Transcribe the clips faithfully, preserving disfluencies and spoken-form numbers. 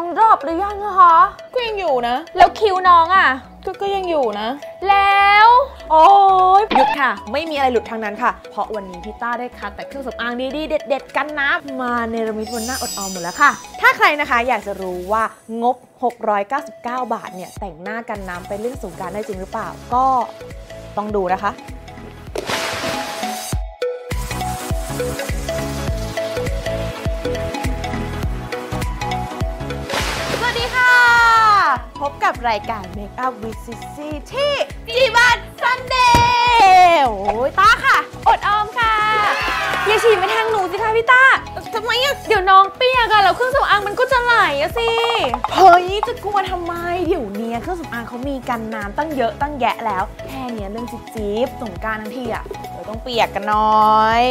องดรอปหรือยังนะคะก็ยังอยู่นะแล้วคิ้วน้องอ่ะก็ก็ยังอยู่นะแล้วโอ้ยหยุดค่ะไม่มีอะไรหลุดทางนั้นค่ะเพราะวันนี้พี่ต้าได้คัดแต่เครื่องสำอางดีๆเด็ดๆกันนะมาเนรมิตบนหน้าอดออมหมดแล้วค่ะถ้าใครนะคะอยากจะรู้ว่างบหกร้อยเก้าสิบเก้าบาทเนี่ยแต่งหน้ากันน้ำไปเล่นสงกรานต์ได้จริงหรือเปล่าก็ต้องดูนะคะสวัสดีค่ะพบกับรายการ Make Up with Sissy ที่จีบันซันเดย์โอ้ยต้าค่ะอดออมค่ะอย่าฉีดไปทางหนูสิค่ะพี่ต้าทำไมอ่ะเดี๋ยวน้องเปียกอะแล้วเครื่องสำอางมันก็จะไหลอะสิเฮ้ยจะกลัวทำไมเดี๋ยวนี้เครื่องสำอางเขามีกันน้ำตั้งเยอะตั้งแยะแล้วแค่เนี้ยเรื่องจิ๊บๆสงกรานต์ทั้งทีอะเราต้องเปียกกันหน่อย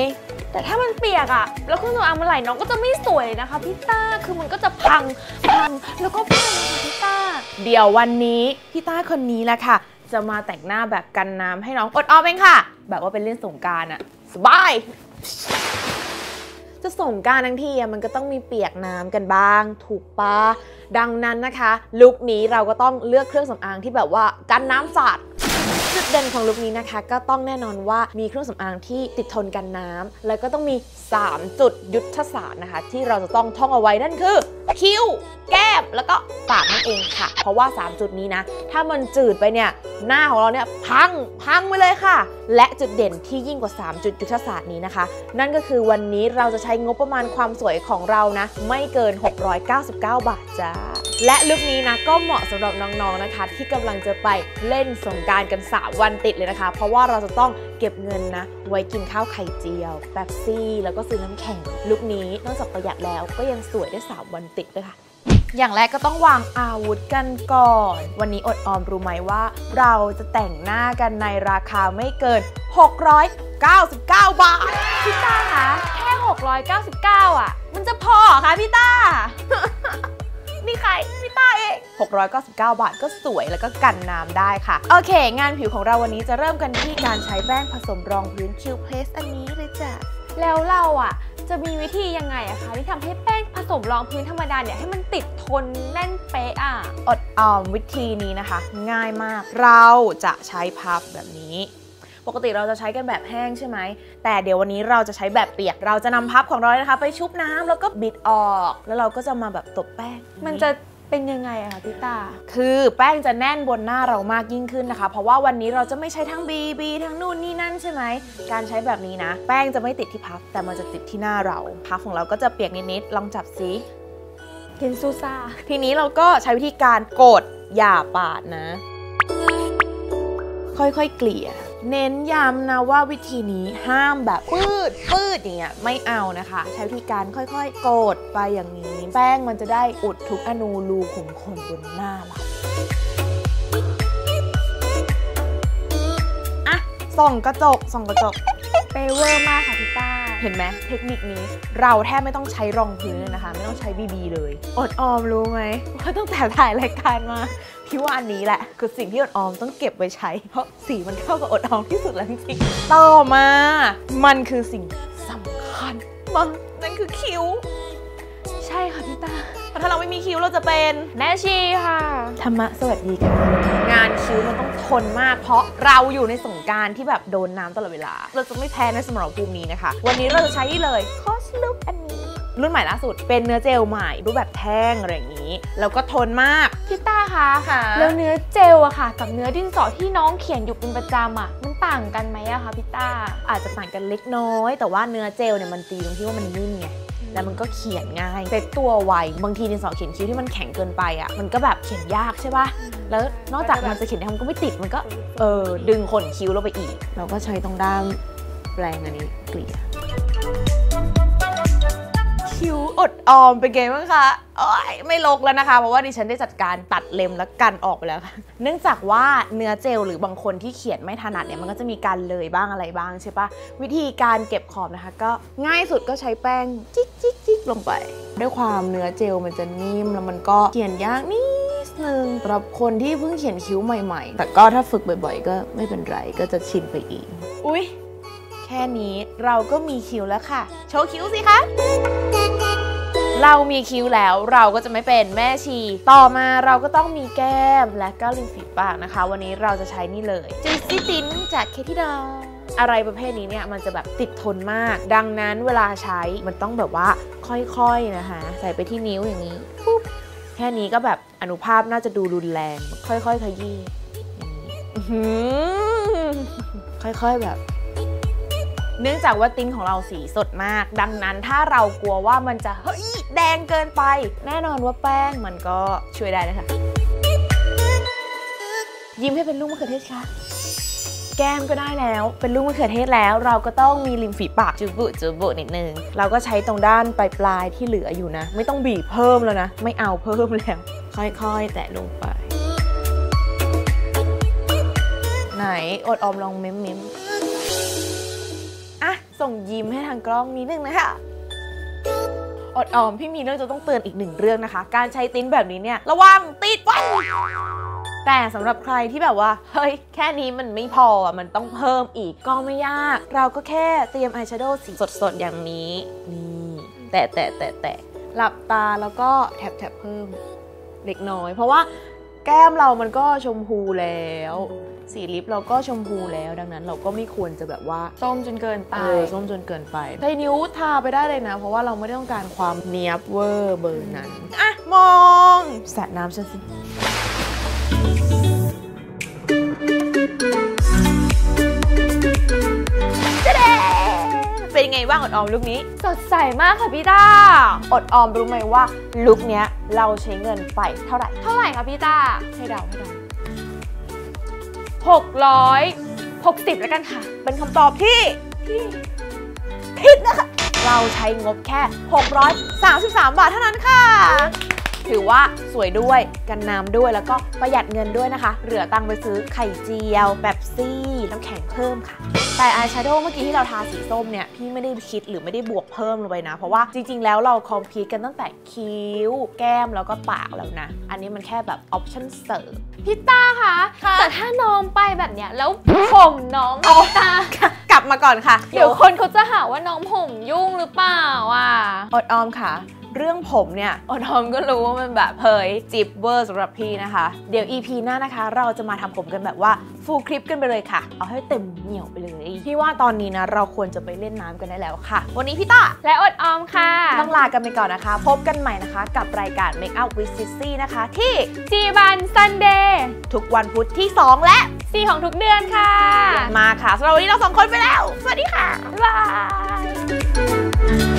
แต่ถ้ามันเปียกอะแล้วเครื่องสำอางมันไหลน้องก็จะไม่สวยนะคะพี่ต้าคือมันก็จะพังพังแล้วก็พังค่ะพี่ต้าเดี๋ยววันนี้พี่ต้าคนนี้แหละค่ะจะมาแต่งหน้าแบบกันน้ำให้น้องอดออมเองค่ะแบบว่าเป็นเล่นสงกรานต์อะสบายจะสงกรานต์ทั้งทีมันก็ต้องมีเปียกน้ำกันบ้างถูกปะดังนั้นนะคะลุคนี้เราก็ต้องเลือกเครื่องสำอางที่แบบว่ากันน้ำสาดจุดเด่นของลุคนี้นะคะก็ต้องแน่นอนว่ามีเครื่องสำอางที่ติดทนกันน้ำแล้วก็ต้องมีสามจุดยุทธศาสตร์นะคะที่เราจะต้องท่องเอาไว้นั่นคือคิ้วแก้มแล้วก็ปากนั่นเองค่ะเพราะว่าสามจุดนี้นะถ้ามันจืดไปเนี่ยหน้าของเราเนี่ยพังพังไปเลยค่ะและจุดเด่นที่ยิ่งกว่าสามจุดยุทธศาสตร์นี้นะคะนั่นก็คือวันนี้เราจะใช้งบประมาณความสวยของเรานะไม่เกินหกร้อยเก้าสิบเก้าบาทจ้าและลุคนี้นะก็เหมาะสำหรับน้องๆนะคะที่กำลังจะไปเล่นสงกรานต์กันสามวันติดเลยนะคะเพราะว่าเราจะต้องเก็บเงินนะไว้กินข้าวไข่เจียวแป๊บซี่แล้วก็ซื้อน้ำแข็งลุคนี้นอกจากประหยัดแล้วก็ยังสวยได้สามวันติดเลยค่ะอย่างแรกก็ต้องวางอาวุธกันก่อนวันนี้อดออมรู้ไหมว่าเราจะแต่งหน้ากันในราคาไม่เกินหกร้อยเก้าสิบเก้าบาทพี่ต้าคะแค่หกร้อยเก้าสิบเก้าอ่ะมันจะพอคะพี่ต้า นี่ใครพี่ต้าเองหกร้อยเก้าสิบเก้าบาทก็สวยแล้วก็กันน้ำได้ค่ะโอเคงานผิวของเราวันนี้จะเริ่มกันที่การใช้แป้งผสมรองพื้นคิวเพลสอันนี้เลยจ้ะแล้วเราอ่ะจะมีวิธียังไงอะคะที่ทำให้แป้งผสมรองพื้นธรรมดาเนี่ยให้มันติดทนแน่นเป๊ะอะอดออมวิธีนี้นะคะง่ายมากเราจะใช้พับแบบนี้ปกติเราจะใช้กันแบบแห้งใช่ไหมแต่เดี๋ยววันนี้เราจะใช้แบบเปียกเราจะนำพับของเรานะคะไปชุบน้ำแล้วก็บิดออกแล้วเราก็จะมาแบบตบแป้งมันจะเป็นยังไงอะคะพี่ตาคือแป้งจะแน่นบนหน้าเรามากยิ่งขึ้นนะคะเพราะว่าวันนี้เราจะไม่ใช้ทั้ง บี บี ทั้งนู่นนี่นั่นใช่ไหมการใช้แบบนี้นะแป้งจะไม่ติดที่พัฟแต่มันจะติดที่หน้าเราพัฟของเราก็จะเปียกนิดๆลองจับซิเห็นซูซ่าทีนี้เราก็ใช้วิธีการกดอย่าปาดนะค่อยๆเกลี่ยเน้นย้ำนะว่าวิธีนี้ห้ามแบบปื้ดปื้ดอย่างเงี้ยไม่เอานะคะใช้วิธีการค่อยๆกดไปอย่างนี้แป้งมันจะได้อุดทุกอนูรูขุมขนบนหน้าเราอ่ะส่องกระจกส่องกระจกเปเวอร์มากค่ะพี่ต้าเห็นไหมเทคนิคนี้เราแทบไม่ต้องใช้รองพื้นเลยนะคะไม่ต้องใช้บีบีเลยอดออมรู้ไหมว่าตั้งแต่ถ่ายรายการมาพี่ว่าอันนี้แหละคือสิ่งที่อดออมต้องเก็บไว้ใช้เพราะสีมันเข้ากับอดออมที่สุดแล้วจริงๆต่อมามันคือสิ่งสำคัญมากนั่นคือคิ้วใช่ค่ะพี่ต้าถ้าเราไม่มีคิ้วเราจะเป็นแม่ชีค่ะธรรมะสวัสดีค่ะงานคิ้วมันต้องทนมากเพราะเราอยู่ในสงกรานต์ที่แบบโดนน้ำตลอดเวลาเราจะไม่แพ้ในสมรภูมินี้นะคะวันนี้เราจะใช้เลยคอสลุคอันนี้รุ่นใหม่ล่าสุดเป็นเนื้อเจลใหม่รูปแบบแท่งอะไรอย่างนี้แล้วก็ทนมากพี่ต้าคะแล้วเนื้อเจลอะค่ะกับเนื้อดินสอที่น้องเขียนอยู่เป็นประจำอะมันต่างกันไหมอะคะพี่ต้าอาจจะต่างกันเล็กน้อยแต่ว่าเนื้อเจลเนี่ยมันตีตรงที่ว่ามันนิ่มไงแล้วมันก็เขียนง่ายเซ็ตตัวไวบางทีดินสอเขียนคิ้วที่มันแข็งเกินไปอ่ะมันก็แบบเขียนยากใช่ป่ะแล้วนอกจากมันจะเขียนมันก็ไม่ติดมันก็เออดึงขนคิ้วเราไปอีกเราก็ใช้ตรงด้ามแปรงอันนี้เกลี่ยคิ้วอดออมเป็นไงบ้างคะโอ๊ยไม่ลกแล้วนะคะเพราะว่าดิฉันได้จัดการตัดเล็มและกันออกไปแล้วค่ะเนื่องจากว่าเนื้อเจลหรือบางคนที่เขียนไม่ถนัดเนี่ยมันก็จะมีการเลยบ้างอะไรบ้างใช่ปะวิธีการเก็บขอบนะคะก็ง่ายสุดก็ใช้แป้งจิ๊กจิ๊กจิ๊กลงไปด้วยความเนื้อเจลมันจะนิ่มแล้วมันก็เขียนยากนิดนึงสำหรับคนที่เพิ่งเขียนคิ้วใหม่ๆแต่ก็ถ้าฝึกบ่อยๆก็ไม่เป็นไรก็จะชินไปอีกอุ๊ยแค่นี้เราก็มีคิ้วแล้วค่ะโชว์คิ้วสิคะ เรามีคิ้วแล้วเราก็จะไม่เป็นแม่ชีต่อมาเราก็ต้องมีแก้มและก็ริมฝีปากนะคะวันนี้เราจะใช้นี่เลย Juicy Tint จากเคที่ดออะไรประเภทนี้เนี่ยมันจะแบบติดทนมากดังนั้นเวลาใช้มันต้องแบบว่าค่อยๆนะคะใส่ไปที่นิ้วอย่างนี้ปุ๊บแค่นี้ก็แบบอนุภาพน่าจะดูรุนแรงค่อยๆขยี้ค่อยๆแบบเนื่องจากว่าติ้นของเราสีสดมากดังนั้นถ้าเรากลัวว่ามันจะเฮ้ยแดงเกินไปแน่นอนว่าแป้งมันก็ช่วยได้นะคะยิ้มให้เป็นลูกมะเขือเทศค่ะแก้มก็ได้แล้วเป็นลูกมะเขือเทศแล้วเราก็ต้องมีริมฝีปากจุบุจุบุนิดนึงเราก็ใช้ตรงด้านปลายปลายที่เหลืออยู่นะไม่ต้องบีบเพิ่มแล้วนะไม่เอาเพิ่มแล้วค่อยๆแตะลงไปไหนอดออมลองเม้มเม้มอ่ะส่งยิ้มให้ทางกล้องนิดนึงนะคะอดออมพี่มีเรื่องจะต้องเตือนอีกหนึ่งเรื่องนะคะการใช้ติ้นแบบนี้เนี่ยระวังติดไว้แต่สำหรับใครที่แบบว่าเฮ้ยแค่นี้มันไม่พอมันต้องเพิ่มอีกก็ไม่ยากเราก็แค่เตรียมอายแชโดว์สีสดๆอย่างนี้นี่แตะแตะแตะแตะหลับตาแล้วก็แทบๆเพิ่มเล็กน้อยเพราะว่าแก้มเรามันก็ชมพูแล้วสีลิปเราก็ชมพูแล้วดังนั้นเราก็ไม่ควรจะแบบว่าส้มจนเกินไปเออส้มจนเกินไปใช้นิ้วทาไปได้เลยนะเพราะว่าเราไม่ได้ต้องการความเนียบเวอร์เบอร์นั้นอ่ะมองสาดน้ำฉันสิเป็นไงบ้างอดออมลุคนี้สดใสมากค่ะพี่ต้าอดออมรู้ไหมว่าลุคเนี้ยเราใช้เงินไปเท่าไหร่เท่าไหร่คะพี่ต้าให้เดาให้เดาหกร้อยหกสิบแล้วกันค่ะเป็นคำตอบที่ที่ผิดนะคะเราใช้งบแค่หกร้อยสามสิบสามบาทเท่านั้นค่ะถือว่าสวยด้วยกันน้ำด้วยแล้วก็ประหยัดเงินด้วยนะคะเหลือตังไปซื้อไข่เจียวเป๊ปซี่น้ำแข็งเพิ่มค่ะแต่อายแชโดว์เมื่อกี้ที่เราทาสีส้มเนี่ยพี่ไม่ได้คิดหรือไม่ได้บวกเพิ่มลงไปนะเพราะว่าจริงๆแล้วเราคอมพลีทกันตั้งแต่คิ้วแก้มแล้วก็ปากแล้วนะอันนี้มันแค่แบบออปชั่นเสริมพี่ต้าคะแต่ถ้าน้องไปแบบเนี้ยแล้วผมน้องพี่ต้ากลับมาก่อนค่ะเดี๋ยวคนเขาจะหาว่าน้องผมยุ่งหรือเปล่าอ่ะอดออมค่ะเรื่องผมเนี่ยอดออมก็รู้ว่ามันแบบเผยจิบเวอร์สำหรับพี่นะคะเดี๋ยว อี พี หน้านะคะเราจะมาทำผมกันแบบว่าฟูลคลิปกันไปเลยค่ะเอาให้เต็มเหนียวไปเลยพี่ว่าตอนนี้นะเราควรจะไปเล่นน้ำกันได้แล้วค่ะวันนี้พี่ต้าและอดออมค่ะต้องลากันไปก่อนนะคะพบกันใหม่นะคะกับรายการ Make Up with Sissy นะคะที่จีบัน Sunday ทุกวันพุธที่ สอง และ สี่ ของทุกเดือนค่ะมาค่ะสำหรับวันนี้เราสองคนไปแล้วสวัสดีค่ะบ๊ายบาย